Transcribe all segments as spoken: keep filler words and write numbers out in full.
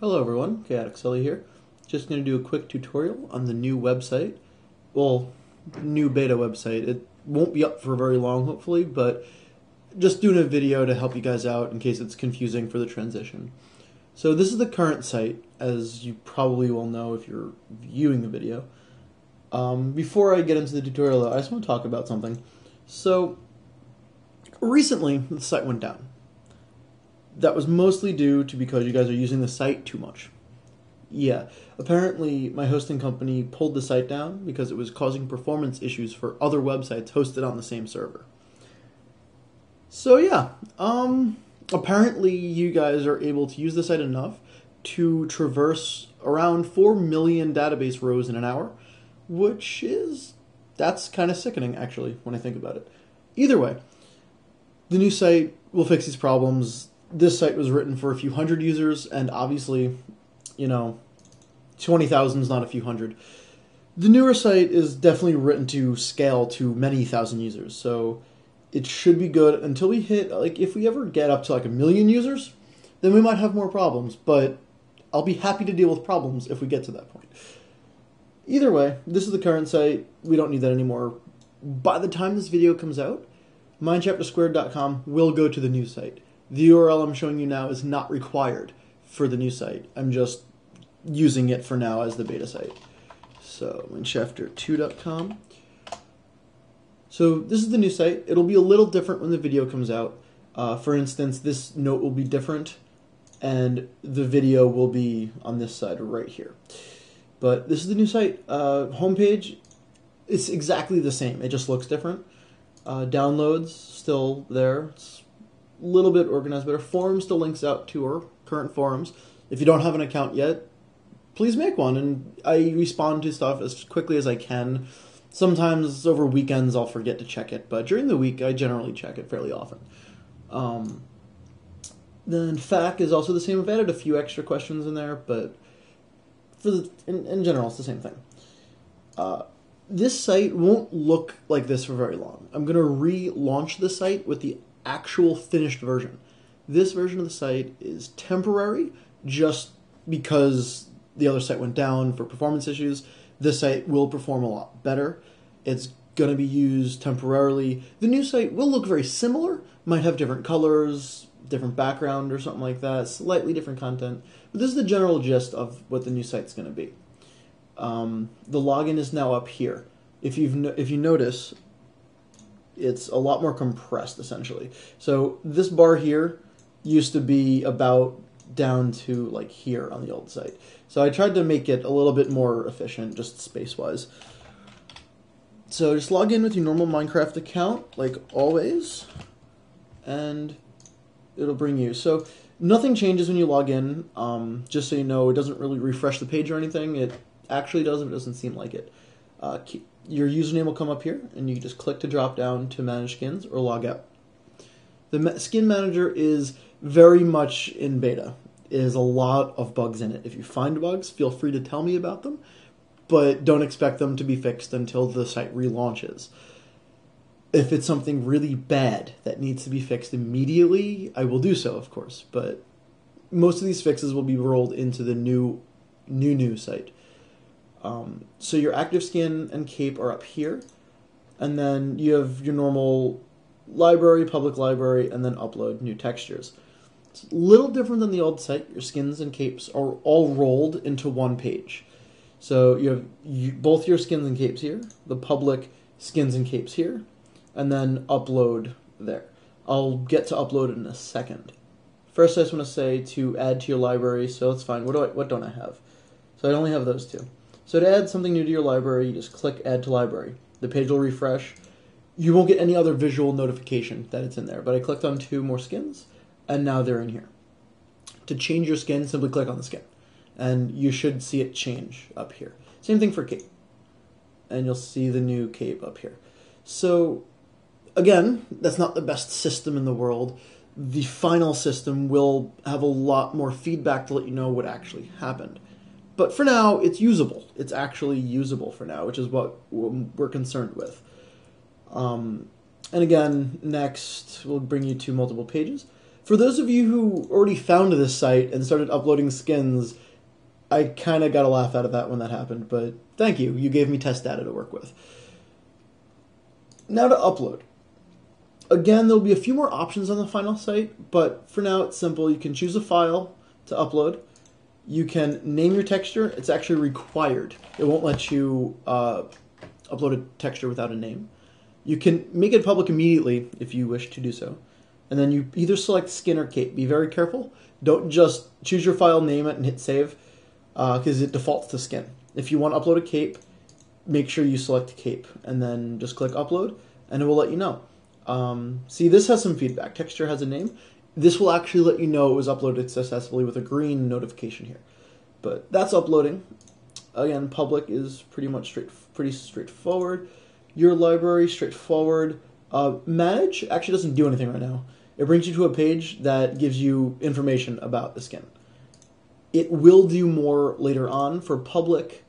Hello everyone, ChaoticSilly here. Just going to do a quick tutorial on the new website. Well, new beta website. It won't be up for very long, hopefully, but just doing a video to help you guys out in case it's confusing for the transition. So this is the current site, as you probably will know if you're viewing the video. Um, before I get into the tutorial, though, I just want to talk about something. So recently, the site went down. That was mostly due to because you guys are using the site too much. Yeah, apparently my hosting company pulled the site down because it was causing performance issues for other websites hosted on the same server. So yeah, um, apparently you guys are able to use the site enough to traverse around four million database rows in an hour, which is, that's kind of sickening actually when I think about it. Either way, the new site will fix these problems. This site was written for a few hundred users, and obviously, you know, twenty thousand is not a few hundred. The newer site is definitely written to scale to many thousand users, so it should be good until we hit, like, if we ever get up to, like, a million users, then we might have more problems, but I'll be happy to deal with problems if we get to that point. Either way, this is the current site. We don't need that anymore. By the time this video comes out, mineshafter squared dot com will go to the new site. The U R L I'm showing you now is not required for the new site. I'm just using it for now as the beta site. So, mineshafter two dot com. So, this is the new site. It'll be a little different when the video comes out. Uh, for instance, this note will be different, and the video will be on this side right here. But this is the new site. Uh, homepage, it's exactly the same. It just looks different. Uh, downloads, still there. It's little bit organized better. Forums still links out to our current forums. If you don't have an account yet, please make one, and I respond to stuff as quickly as I can. Sometimes over weekends I'll forget to check it, but during the week I generally check it fairly often. Um, then F A Q is also the same. I've added a few extra questions in there, but for the, in, in general it's the same thing. Uh, this site won't look like this for very long. I'm going to relaunch the site with the actual finished version. This version of the site is temporary just because the other site went down for performance issues. This site will perform a lot better. It's going to be used temporarily. The new site will look very similar, might have different colors, different background or something like that, slightly different content. But this is the general gist of what the new site's going to be. Um, the login is now up here. If you've no if you notice, it's a lot more compressed, essentially. So this bar here used to be about down to, like, here on the old site. So I tried to make it a little bit more efficient, just space-wise. So just log in with your normal Minecraft account, like always, and it'll bring you. So nothing changes when you log in. Um, just so you know, it doesn't really refresh the page or anything. It actually does, but it doesn't seem like it. Uh, keep Your username will come up here, and you just click to drop down to manage skins or log out. The skin manager is very much in beta. It has a lot of bugs in it. If you find bugs, feel free to tell me about them, but don't expect them to be fixed until the site relaunches. If it's something really bad that needs to be fixed immediately, I will do so, of course, but most of these fixes will be rolled into the new, new, new site. Um, so your active skin and cape are up here, and then you have your normal library, public library, and then upload new textures. It's a little different than the old site. Your skins and capes are all rolled into one page. So you have you, both your skins and capes here, the public skins and capes here, and then upload there. I'll get to upload in a second. First I just want to say to add to your library, so let's find, what, do I, what don't I have? So I only have those two. So to add something new to your library, you just click Add to Library. The page will refresh. You won't get any other visual notification that it's in there, but I clicked on two more skins, and now they're in here. To change your skin, simply click on the skin, and you should see it change up here. Same thing for cape, and you'll see the new cape up here. So, again, that's not the best system in the world. The final system will have a lot more feedback to let you know what actually happened. But for now, it's usable. It's actually usable for now, which is what we're concerned with. Um, and again, next, we'll bring you to multiple pages. For those of you who already found this site and started uploading skins, I kind of got a laugh out of that when that happened, but thank you. You gave me test data to work with. Now to upload. Again, there'll be a few more options on the final site, but for now it's simple. You can choose a file to upload. You can name your texture. It's actually required. It won't let you uh, upload a texture without a name. You can make it public immediately if you wish to do so. And then you either select skin or cape. Be very careful. Don't just choose your file, name it, and hit save, because uh, it defaults to skin. If you want to upload a cape, make sure you select cape, and then just click upload, and it will let you know. Um, see, this has some feedback. Texture has a name. This will actually let you know it was uploaded successfully with a green notification here. But that's uploading. Again, public is pretty much straight, pretty straightforward. Your library, straightforward. Uh, manage actually doesn't do anything right now. It brings you to a page that gives you information about the skin. It will do more later on. For public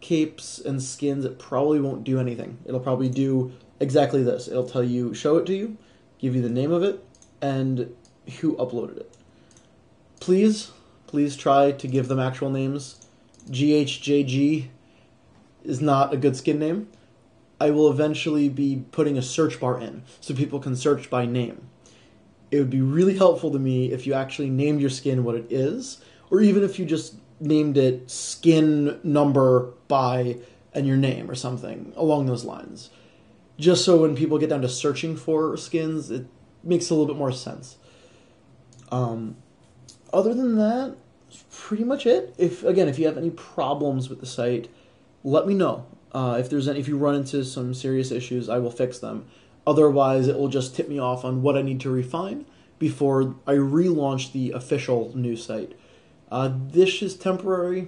capes and skins, it probably won't do anything. It'll probably do exactly this. It'll tell you, show it to you, give you the name of it, and who uploaded it. Please, please try to give them actual names. G H J G is not a good skin name. I will eventually be putting a search bar in so people can search by name. It would be really helpful to me if you actually named your skin what it is, or even if you just named it skin number by and your name or something along those lines. Just so when people get down to searching for skins, it makes a little bit more sense. Um, other than that, that's pretty much it. If again, if you have any problems with the site, let me know. Uh, if there's any, if you run into some serious issues, I will fix them. Otherwise, it will just tip me off on what I need to refine before I relaunch the official new site. Uh, this is temporary.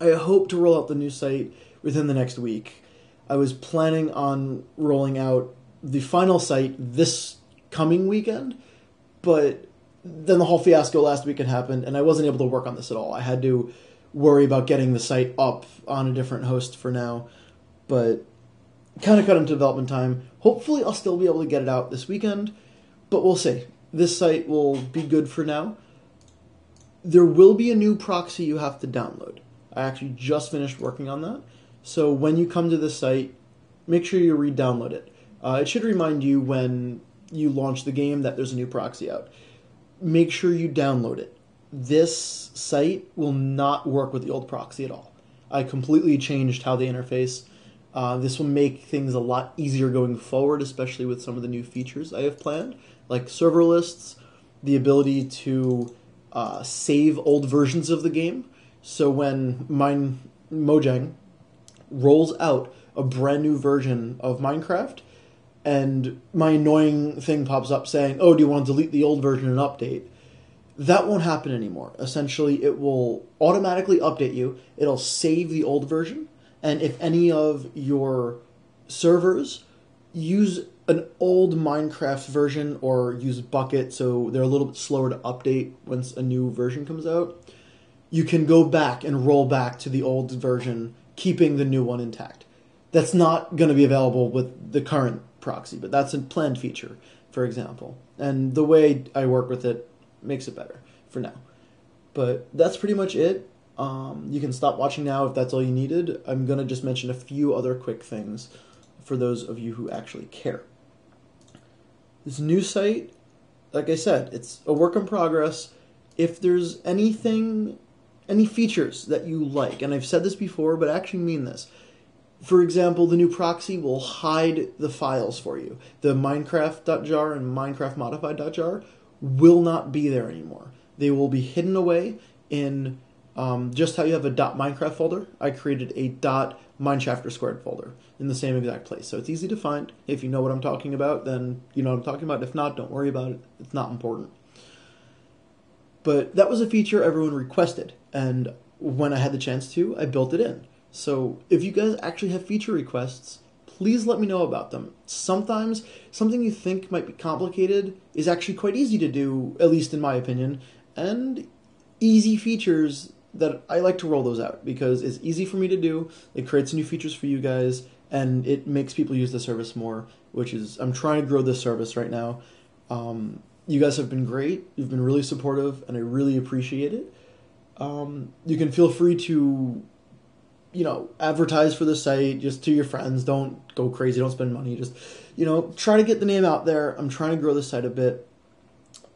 I hope to roll out the new site within the next week. I was planning on rolling out the final site this coming weekend, but then the whole fiasco last weekend happened, and I wasn't able to work on this at all. I had to worry about getting the site up on a different host for now, but kind of cut into development time. Hopefully I'll still be able to get it out this weekend, but we'll see. This site will be good for now. There will be a new proxy you have to download. I actually just finished working on that. So when you come to the site, make sure you re-download it. Uh, it should remind you when you launch the game that there's a new proxy out. Make sure you download it. This site will not work with the old proxy at all. I completely changed how they interface. Uh, this will make things a lot easier going forward, especially with some of the new features I have planned, like server lists, the ability to uh, save old versions of the game. So when mine, Mojang rolls out a brand new version of Minecraft, and my annoying thing pops up saying, oh, do you want to delete the old version and update? That won't happen anymore. Essentially, it will automatically update you. It'll save the old version, and if any of your servers use an old Minecraft version or use Bukkit, so they're a little bit slower to update once a new version comes out, you can go back and roll back to the old version, keeping the new one intact. That's not going to be available with the current proxy, but that's a planned feature, for example. And the way I work with it makes it better for now. But that's pretty much it. Um, you can stop watching now if that's all you needed. I'm going to just mention a few other quick things for those of you who actually care. This new site, like I said, it's a work in progress. If there's anything... any features that you like, and I've said this before, but I actually mean this. For example, the new proxy will hide the files for you. The minecraft.jar and minecraft modified dot jar will not be there anymore. They will be hidden away in um, just how you have a .minecraft folder. I created a .mineshafter squared folder in the same exact place, so it's easy to find. If you know what I'm talking about, then you know what I'm talking about. If not, don't worry about it. It's not important. But that was a feature everyone requested, and when I had the chance to, I built it in. So if you guys actually have feature requests, please let me know about them. Sometimes something you think might be complicated is actually quite easy to do, at least in my opinion, and easy features that I like to roll those out because it's easy for me to do, it creates new features for you guys, and it makes people use the service more, which is, I'm trying to grow this service right now. Um, You guys have been great. You've been really supportive, and I really appreciate it. Um, you can feel free to, you know, advertise for the site just to your friends. Don't go crazy. Don't spend money. Just, you know, try to get the name out there. I'm trying to grow the site a bit.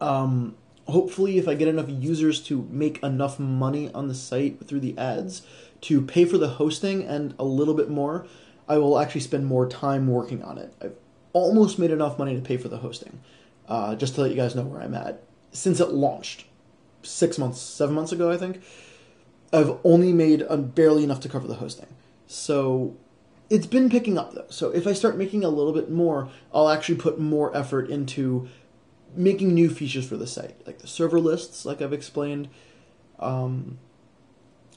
Um, hopefully, if I get enough users to make enough money on the site through the ads to pay for the hosting and a little bit more, I will actually spend more time working on it. I've almost made enough money to pay for the hosting. Uh, just to let you guys know where I'm at. Since it launched six months, seven months ago, I think, I've only made barely enough to cover the hosting. So it's been picking up, though. So if I start making a little bit more, I'll actually put more effort into making new features for the site, like the server lists, like I've explained. Um,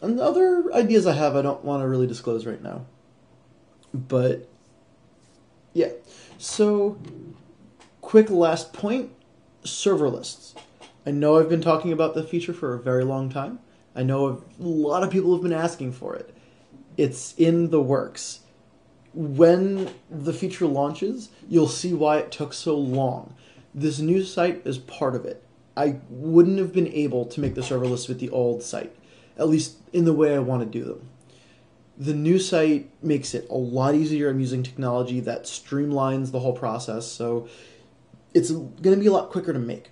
and other ideas I have I don't want to really disclose right now. But, yeah. So... quick last point, server lists. I know I've been talking about the feature for a very long time. I know a lot of people have been asking for it. It's in the works. When the feature launches, you'll see why it took so long. This new site is part of it. I wouldn't have been able to make the server lists with the old site, at least in the way I want to do them. The new site makes it a lot easier. I'm using technology that streamlines the whole process, so it's going to be a lot quicker to make.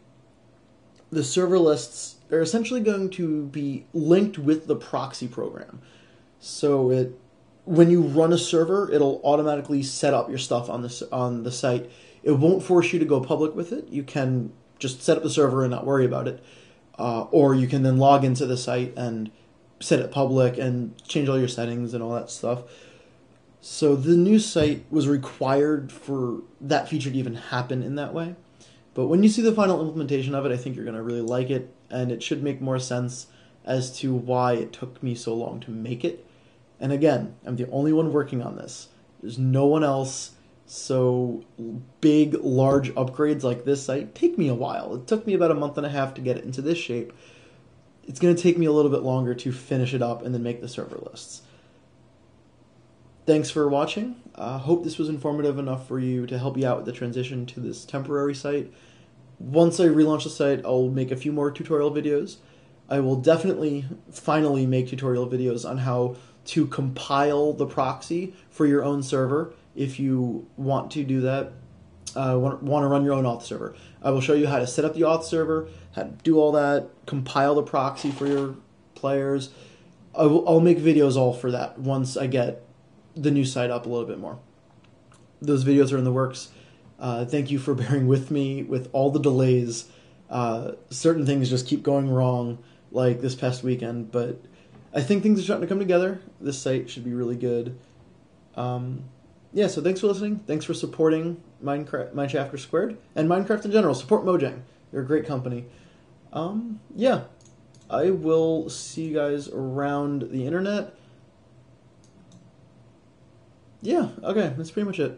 The server lists are essentially going to be linked with the proxy program. So it, when you run a server, it'll automatically set up your stuff on the, on the site. It won't force you to go public with it. You can just set up the server and not worry about it. Uh, or you can then log into the site and set it public and change all your settings and all that stuff. So the new site was required for that feature to even happen in that way. But when you see the final implementation of it, I think you're going to really like it, and it should make more sense as to why it took me so long to make it. And again, I'm the only one working on this. There's no one else, so big, large upgrades like this site take me a while. It took me about a month and a half to get it into this shape. It's going to take me a little bit longer to finish it up and then make the server lists. Thanks for watching. I uh, hope this was informative enough for you to help you out with the transition to this temporary site. Once I relaunch the site, I'll make a few more tutorial videos. I will definitely finally make tutorial videos on how to compile the proxy for your own server if you want to do that, uh, want, want to run your own auth server. I will show you how to set up the auth server, how to do all that, compile the proxy for your players. I will, I'll make videos all for that once I get the new site up a little bit more. Those videos are in the works. Uh, thank you for bearing with me with all the delays. Uh, certain things just keep going wrong, like this past weekend, but I think things are starting to come together. This site should be really good. Um, yeah, so thanks for listening. Thanks for supporting Minecraft, Mineshafter Squared, and Minecraft in general. Support Mojang. They're a great company. Um, yeah, I will see you guys around the internet. Yeah, okay, that's pretty much it.